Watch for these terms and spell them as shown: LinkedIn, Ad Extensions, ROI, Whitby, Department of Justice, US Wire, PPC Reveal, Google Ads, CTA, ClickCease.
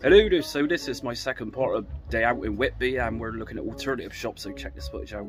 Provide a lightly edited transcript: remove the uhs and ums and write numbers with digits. Hello, so this is my second part of day out in Whitby and we're looking at alternative shops, so check this footage out.